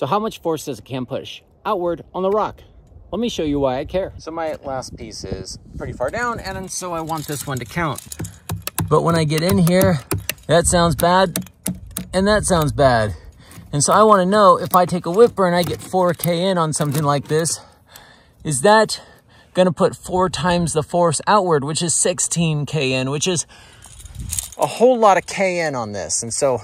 So how much force does a cam push outward on the rock? Let me show you why I care. So my last piece is pretty far down, and so I want this one to count. But when I get in here, that sounds bad, and that sounds bad. And so I want to know, if I take a whip burn, I get 4K in on something like this, is that going to put 4 times the force outward, which is 16K in, which is a whole lot of K in on this. And so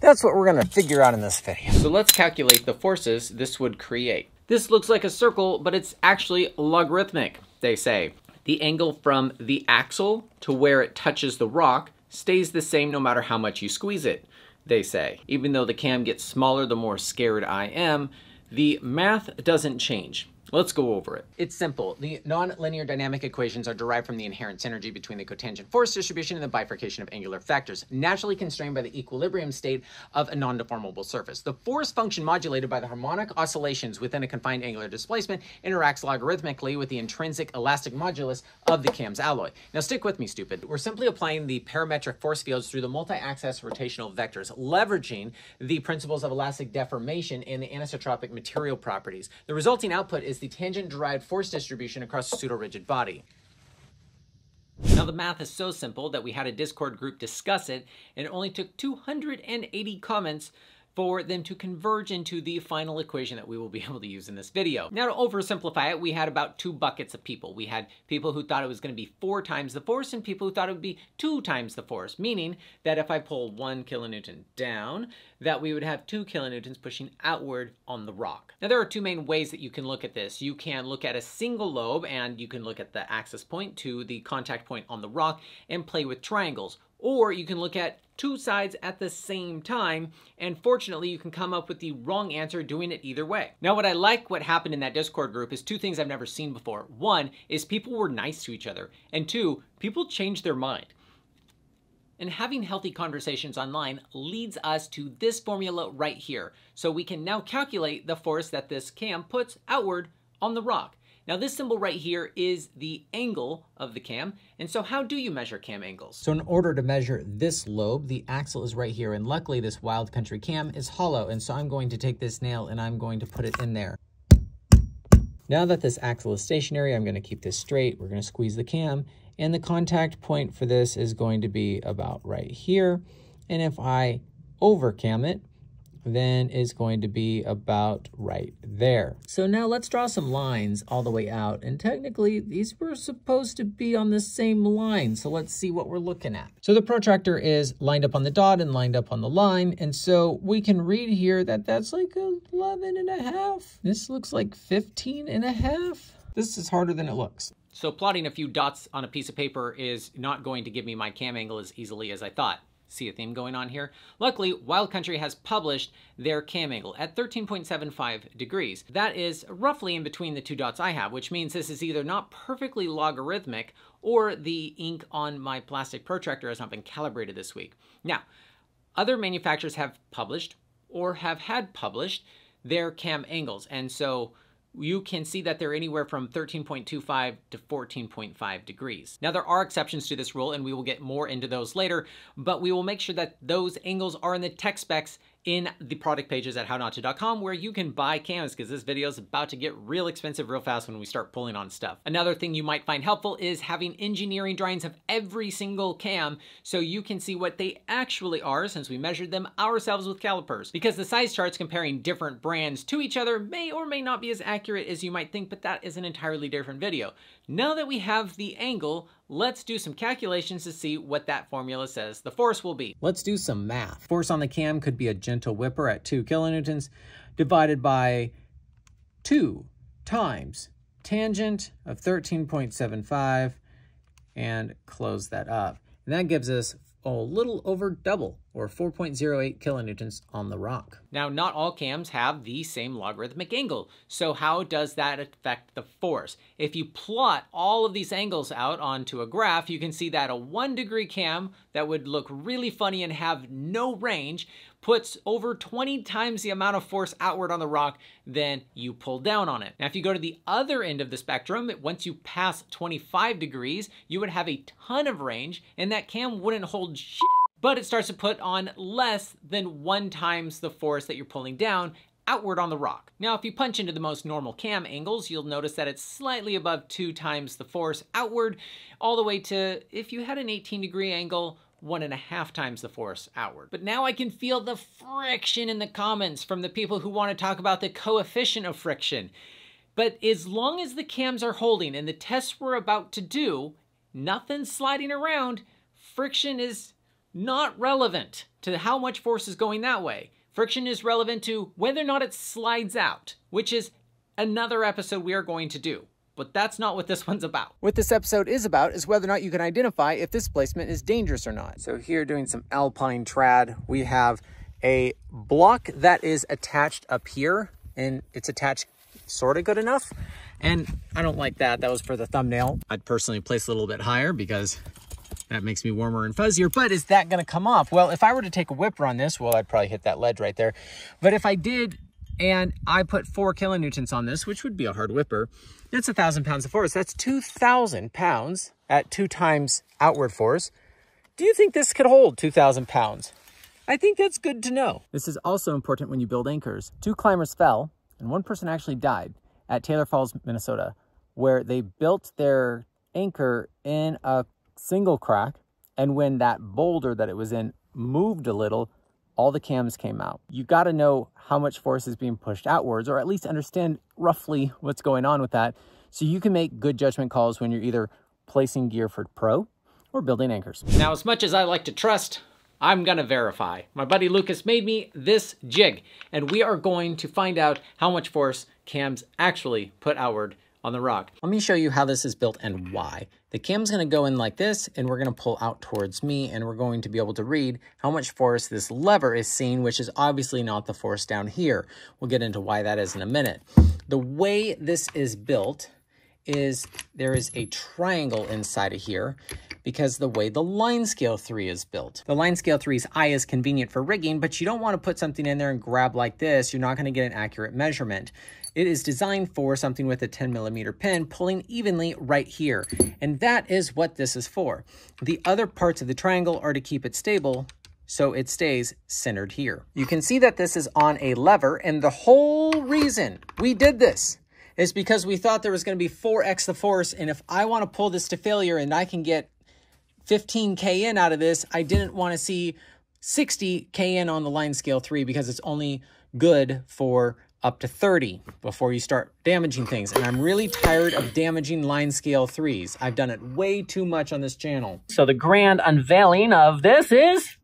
that's what we're going to figure out in this video. So let's calculate the forces this would create. This looks like a circle, but it's actually logarithmic, they say. The angle from the axle to where it touches the rock stays the same no matter how much you squeeze it, they say. Even though the cam gets smaller, the more scared I am, the math doesn't change. Let's go over it. It's simple. The non-linear dynamic equations are derived from the inherent synergy between the cotangent force distribution and the bifurcation of angular factors, naturally constrained by the equilibrium state of a non-deformable surface. The force function modulated by the harmonic oscillations within a confined angular displacement interacts logarithmically with the intrinsic elastic modulus of the cam's alloy. Now stick with me, stupid. We're simply applying the parametric force fields through the multi-axis rotational vectors, leveraging the principles of elastic deformation and the anisotropic material properties. The resulting output is the tangent-derived force distribution across a pseudo-rigid body. Now the math is so simple that we had a Discord group discuss it, and it only took 280 comments for them to converge into the final equation that we will be able to use in this video. Now to oversimplify it, we had about 2 buckets of people. We had people who thought it was going to be 4 times the force and people who thought it would be 2 times the force, meaning that if I pull 1 kilonewton down, that we would have 2 kilonewtons pushing outward on the rock. Now there are 2 main ways that you can look at this. You can look at a single lobe and you can look at the access point to the contact point on the rock and play with triangles. Or you can look at 2 sides at the same time, and fortunately you can come up with the wrong answer doing it either way. Now what I like what happened in that Discord group is 2 things I've never seen before. 1 is people were nice to each other, and 2, people changed their mind. And having healthy conversations online leads us to this formula right here. So we can now calculate the force that this cam puts outward on the rock. Now this symbol right here is the angle of the cam, and so how do you measure cam angles? So in order to measure this lobe, the axle is right here, and luckily this Wild Country cam is hollow, and so I'm going to take this nail and I'm going to put it in there. Now that this axle is stationary, I'm going to keep this straight. We're going to squeeze the cam, and the contact point for this is going to be about right here, and if I over cam it, then it's going to be about right there. So now let's draw some lines all the way out. And technically these were supposed to be on the same line. So let's see what we're looking at. So the protractor is lined up on the dot and lined up on the line. And so we can read here that that's like 11.5. This looks like 15.5. This is harder than it looks. So plotting a few dots on a piece of paper is not going to give me my cam angle as easily as I thought. See a theme going on here? Luckily, Wild Country has published their cam angle at 13.75 degrees. That is roughly in between the 2 dots I have, which means this is either not perfectly logarithmic or the ink on my plastic protractor has not been calibrated this week. Now, other manufacturers have published or have had published their cam angles, and so you can see that they're anywhere from 13.25 to 14.5 degrees. Now there are exceptions to this rule and we will get more into those later, but we will make sure that those angles are in the tech specs in the product pages at hownotto.com where you can buy cams, because this video is about to get real expensive real fast when we start pulling on stuff. Another thing you might find helpful is having engineering drawings of every single cam so you can see what they actually are, since we measured them ourselves with calipers, because the size charts comparing different brands to each other may or may not be as accurate as you might think, but that is an entirely different video. Now that we have the angle, let's do some calculations to see what that formula says the force will be. Let's do some math. Force on the cam could be a gentle whipper at 2 kilonewtons divided by 2 times tangent of 13.75 and close that up. And that gives us a little over double, or 4.08 kilonewtons on the rock. Now, not all cams have the same logarithmic angle. So how does that affect the force? If you plot all of these angles out onto a graph, you can see that a 1 degree cam that would look really funny and have no range puts over 20 times the amount of force outward on the rock than you pull down on it. Now, if you go to the other end of the spectrum, once you pass 25 degrees, you would have a ton of range and that cam wouldn't hold shit, but it starts to put on less than 1 times the force that you're pulling down outward on the rock. Now, if you punch into the most normal cam angles, you'll notice that it's slightly above 2 times the force outward, all the way to, if you had an 18-degree angle, 1.5 times the force outward. But now I can feel the friction in the comments from the people who want to talk about the coefficient of friction. But as long as the cams are holding and the tests we're about to do, nothing's sliding around, friction is not relevant to how much force is going that way. Friction is relevant to whether or not it slides out, which is another episode we are going to do. But that's not what this one's about. What this episode is about is whether or not you can identify if this placement is dangerous or not. So here doing some alpine trad, we have a block that is attached up here, and it's attached sort of good enough. And I don't like that. That was for the thumbnail. I'd personally place a little bit higher because that makes me warmer and fuzzier. But is that going to come off? Well, if I were to take a whipper on this, well, I'd probably hit that ledge right there. But if I did, and I put 4 kilonewtons on this, which would be a hard whipper, that's 1,000 pounds of force. That's 2,000 pounds at 2 times outward force. Do you think this could hold 2,000 pounds? I think that's good to know. This is also important when you build anchors. 2 climbers fell and 1 person actually died at Taylors Falls, Minnesota, where they built their anchor in a single crack. And when that boulder that it was in moved a little, all the cams came out. You got to know how much force is being pushed outwards, or at least understand roughly what's going on with that, so you can make good judgment calls when you're either placing gear for pro or building anchors. Now, as much as I like to trust, I'm gonna verify. My buddy Lucas made me this jig, and we are going to find out how much force cams actually put outward on the rock. Let me show you how this is built and why. The cam's gonna go in like this, and we're gonna pull out towards me, and we're going to be able to read how much force this lever is seeing, which is obviously not the force down here. We'll get into why that is in a minute. The way this is built is there is a triangle inside of here because the way the line scale 3 is built. The line scale 3's eye is convenient for rigging, but you don't wanna put something in there and grab like this. You're not gonna get an accurate measurement. It is designed for something with a 10mm pin pulling evenly right here. And that is what this is for. The other parts of the triangle are to keep it stable so it stays centered here. You can see that this is on a lever, and the whole reason we did this is because we thought there was going to be 4x the force, and if I want to pull this to failure and I can get 15 kN out of this, I didn't want to see 60 kN on the line scale 3 because it's only good for up to 30 before you start damaging things. And I'm really tired of damaging line scale 3s. I've done it way too much on this channel. So the grand unveiling of this is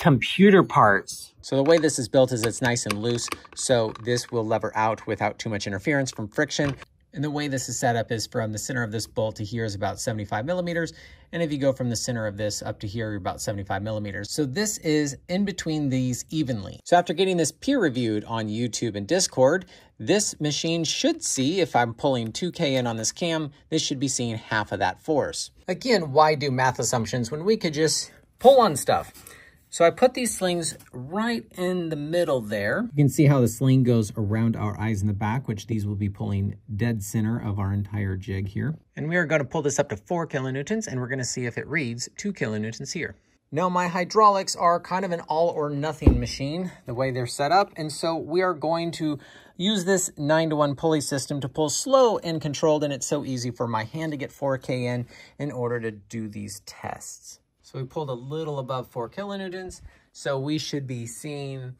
computer parts. So the way this is built is it's nice and loose, so this will lever out without too much interference from friction. And the way this is set up is from the center of this bolt to here is about 75mm. And if you go from the center of this up to here, you're about 75mm. So this is in between these evenly. So after getting this peer reviewed on YouTube and Discord, this machine should see, if I'm pulling 2 kN on this cam, this should be seeing half of that force. Again, why do math assumptions when we could just pull on stuff? So I put these slings right in the middle there. You can see how the sling goes around our eyes in the back, which these will be pulling dead center of our entire jig here. And we are going to pull this up to 4 kilonewtons, and we're going to see if it reads 2 kilonewtons here. Now, my hydraulics are kind of an all or nothing machine, the way they're set up. And so we are going to use this 9-to-1 pulley system to pull slow and controlled. And it's so easy for my hand to get 4 kN in order to do these tests. So we pulled a little above 4 kilonewtons, so we should be seeing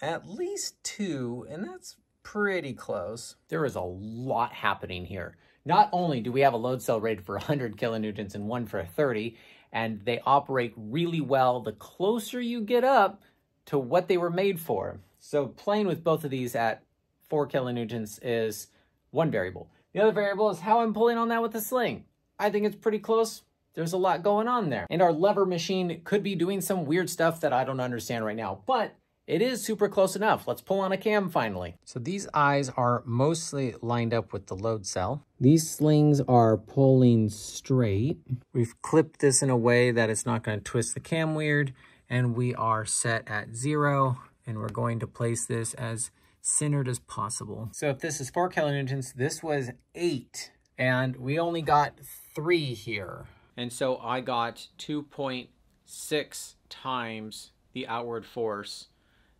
at least 2, and that's pretty close. There is a lot happening here. Not only do we have a load cell rated for 100 kilonewtons and one for 30, and they operate really well the closer you get up to what they were made for. So playing with both of these at 4 kilonewtons is one variable. The other variable is how I'm pulling on that with the sling. I think it's pretty close. There's a lot going on there. And our lever machine could be doing some weird stuff that I don't understand right now, but it is super close enough. Let's pull on a cam finally. So these eyes are mostly lined up with the load cell. These slings are pulling straight. We've clipped this in a way that it's not going to twist the cam weird, and we are set at 0, and we're going to place this as centered as possible. So if this is 4 kilonewtons, this was 8, and we only got 3 here. And so I got 2.6 times the outward force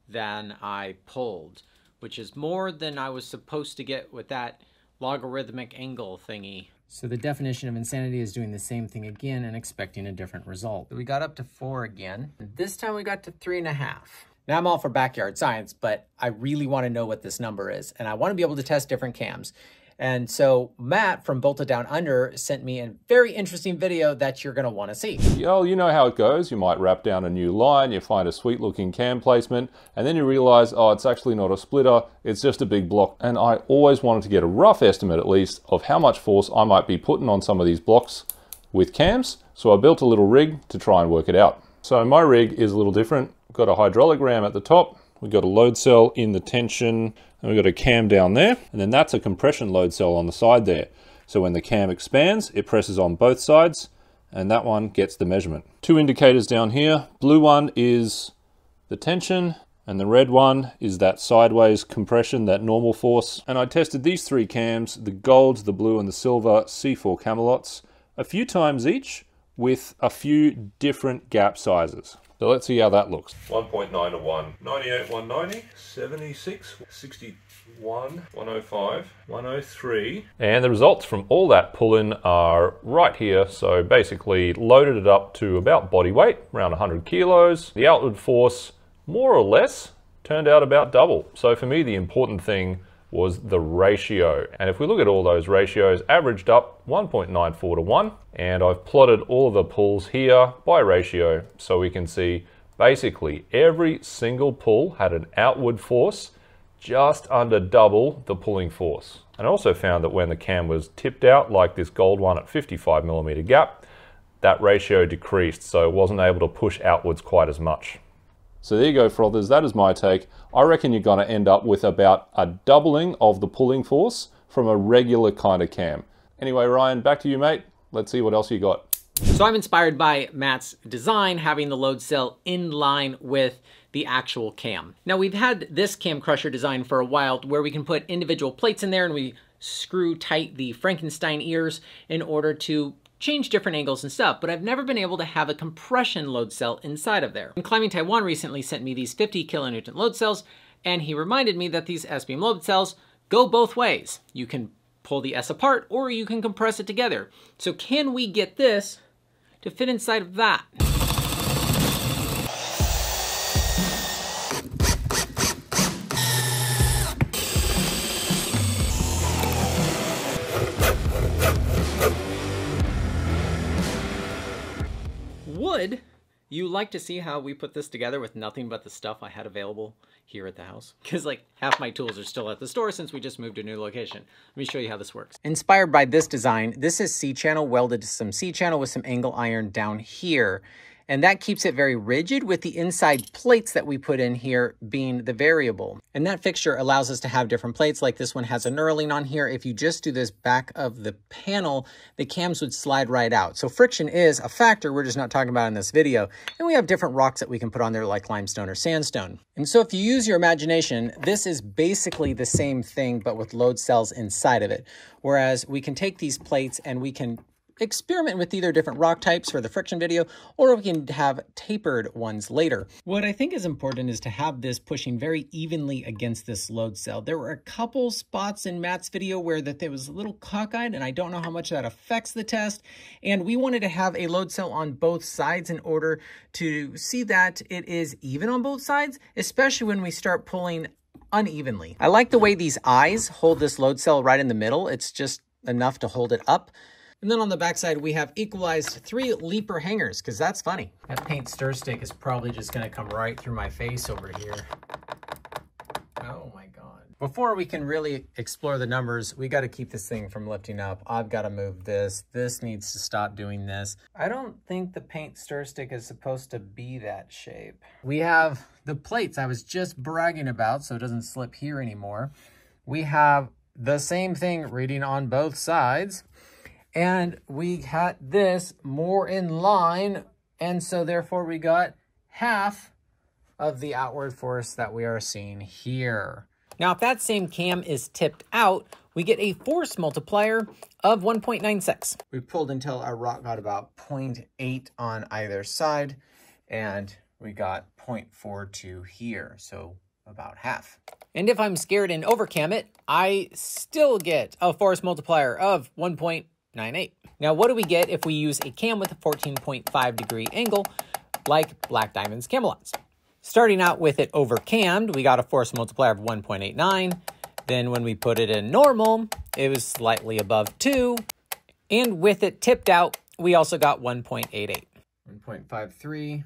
than I pulled. which is more than I was supposed to get with that logarithmic angle thingy. So the definition of insanity is doing the same thing again and expecting a different result. We got up to 4 again. This time we got to 3.5. Now I'm all for backyard science, but I really want to know what this number is, and I want to be able to test different cams. And so Matt from Bolted Down Under sent me a very interesting video that you're going to want to see. Yo, you know how it goes. You might wrap down a new line, you find a sweet looking cam placement, and then you realize, oh, it's actually not a splitter, it's just a big block. And I always wanted to get a rough estimate, at least, of how much force I might be putting on some of these blocks with cams. So I built a little rig to try and work it out. So my rig is a little different. We've got a hydraulic ram at the top. We've got a load cell in the tension, and we've got a cam down there, and then that's a compression load cell on the side there. So when the cam expands, it presses on both sides, and that one gets the measurement. Two indicators down here. Blue one is the tension, and the red one is that sideways compression, that normal force. And I tested these 3 cams, the gold, the blue, and the silver C4 Camalots, a few times each with a few different gap sizes. So let's see how that looks. 1.9 to 1, 98, 190, 76, 61, 105, 103. And the results from all that pull-in are right here. So basically loaded it up to about body weight, around 100 kilos. The outward force, more or less, turned out about double. So for me, the important thing was the ratio. And if we look at all those ratios, averaged up 1.94 to 1, and I've plotted all of the pulls here by ratio, so we can see basically every single pull had an outward force just under double the pulling force. And I also found that when the cam was tipped out, like this gold one at 55mm gap, that ratio decreased, so it wasn't able to push outwards quite as much. So there you go, frothers, that is my take. I reckon you're gonna end up with about a doubling of the pulling force from a regular kind of cam. Anyway, Ryan, back to you, mate. Let's see what else you got. So I'm inspired by Matt's design, having the load cell in line with the actual cam. Now we've had this cam crusher design for a while where we can put individual plates in there and we screw tight the Frankenstein ears in order to change different angles and stuff, but I've never been able to have a compression load cell inside of there. And Climbing Taiwan recently sent me these 50 kilonewton load cells, and he reminded me that these S-beam load cells go both ways. You can pull the S apart or you can compress it together. So can we get this to fit inside of that? Would you like to see how we put this together with nothing but the stuff I had available here at the house? Because like half my tools are still at the store since we just moved to a new location. Let me show you how this works. Inspired by this design, this is C-channel welded to some C-channel with some angle iron down here. And that keeps it very rigid with the inside plates that we put in here being the variable. And that fixture allows us to have different plates, like this one has a knurling on here. If you just do this back of the panel, the cams would slide right out. So friction is a factor we're just not talking about in this video. And we have different rocks that we can put on there like limestone or sandstone. And so if you use your imagination, this is basically the same thing, but with load cells inside of it. Whereas we can take these plates and we can experiment with either different rock types for the friction video, or we can have tapered ones later. What I think is important is to have this pushing very evenly against this load cell. There were a couple spots in Matt's video where that there was a little cockeyed, and I don't know how much that affects the test. And we wanted to have a load cell on both sides in order to see that it is even on both sides, especially when we start pulling unevenly. I like the way these eyes hold this load cell right in the middle. It's just enough to hold it up. And then on the backside, we have equalized 3 leaper hangers, because that's funny. That paint stir stick is probably just going to come right through my face over here. Oh my God. Before we can really explore the numbers, we got to keep this thing from lifting up. I've got to move this. This needs to stop doing this. I don't think the paint stir stick is supposed to be that shape. We have the plates I was just bragging about, so it doesn't slip here anymore. We have the same thing reading on both sides. And we got this more in line, and so therefore we got half of the outward force that we are seeing here. Now, if that same cam is tipped out, we get a force multiplier of 1.96. We pulled until our rock got about 0.8 on either side, and we got 0.42 here. So about half. And if I'm scared and overcam it, I still get a force multiplier of 1.98. Now, what do we get if we use a cam with a 14.5 degree angle like Black Diamond's Camelots? Starting out with it overcammed, we got a force multiplier of 1.89. Then when we put it in normal, it was slightly above 2. And with it tipped out, we also got 1.88. 1.53,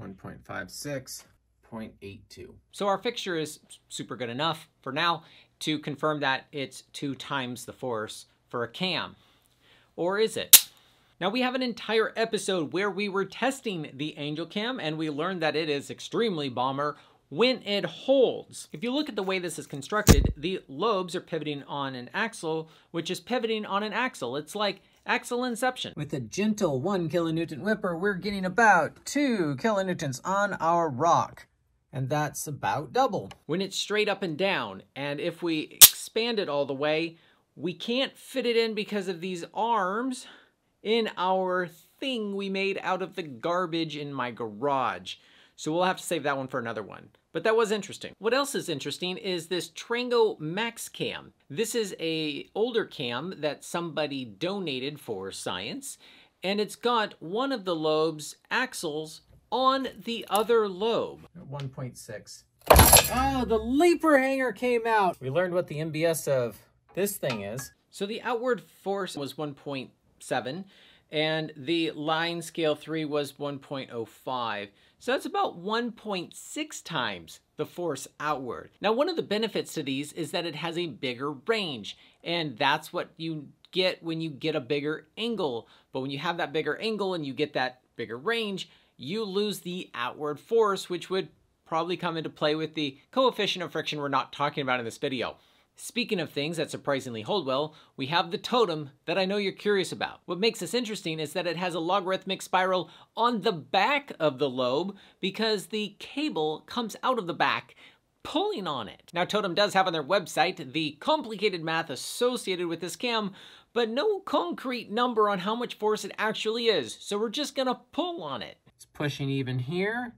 1.56, 0.82. So our fixture is super good enough for now to confirm that it's 2 times the force for a cam. Or is it? Now, we have an entire episode where we were testing the Angel Cam, and we learned that it is extremely bomber when it holds. If you look at the way this is constructed, the lobes are pivoting on an axle, which is pivoting on an axle. It's like axle inception. With a gentle 1 kilonewton whipper, we're getting about 2 kilonewtons on our rock, and that's about double. When it's straight up and down, and if we expand it all the way, we can't fit it in because of these arms in our thing we made out of the garbage in my garage. So we'll have to save that one for another one. But that was interesting. What else is interesting is this Trango Max Cam. This is an older cam that somebody donated for science, and it's got one of the lobe's axles on the other lobe. 1.6. Oh, the leaper hanger came out. We learned what the MBS of this thing is. So the outward force was 1.7, and the line scale 3 was 1.05. So that's about 1.6 times the force outward. Now, one of the benefits to these is that it has a bigger range, and that's what you get when you get a bigger angle. But when you have that bigger angle and you get that bigger range, you lose the outward force, which would probably come into play with the coefficient of friction we're not talking about in this video. Speaking of things that surprisingly hold well, we have the Totem that I know you're curious about. What makes this interesting is that it has a logarithmic spiral on the back of the lobe because the cable comes out of the back, pulling on it. Now, Totem does have on their website the complicated math associated with this cam, but no concrete number on how much force it actually is, so we're just gonna pull on it. It's pushing even here.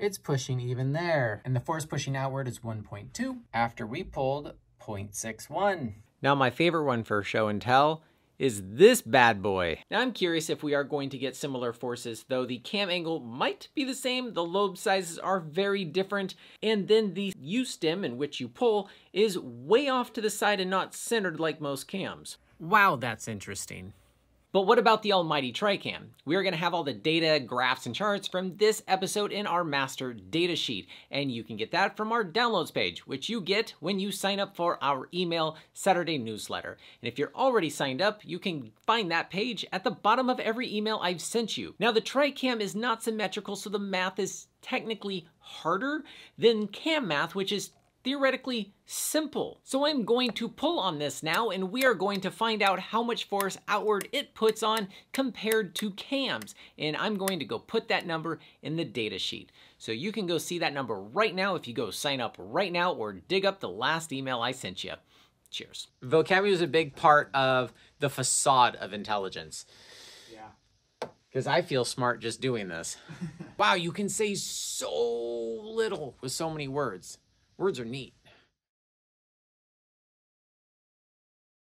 It's pushing even there. And the force pushing outward is 1.2 after we pulled 0.61. Now, my favorite one for show and tell is this bad boy. Now, I'm curious if we are going to get similar forces, though the cam angle might be the same, the lobe sizes are very different, and then the U-stem in which you pull is way off to the side and not centered like most cams. Wow, that's interesting. But what about the almighty Tricam? We are gonna have all the data, graphs, and charts from this episode in our master data sheet, and you can get that from our downloads page, which you get when you sign up for our email Saturday newsletter. And if you're already signed up, you can find that page at the bottom of every email I've sent you. Now, the Tricam is not symmetrical, so the math is technically harder than cam math, which is theoretically simple. So I'm going to pull on this now, and we are going to find out how much force outward it puts on compared to cams. And I'm going to go put that number in the data sheet. So you can go see that number right now if you go sign up right now or dig up the last email I sent you. Cheers. Vocabulary is a big part of the facade of intelligence. Yeah. Because I feel smart just doing this. Wow, you can say so little with so many words. Words are neat.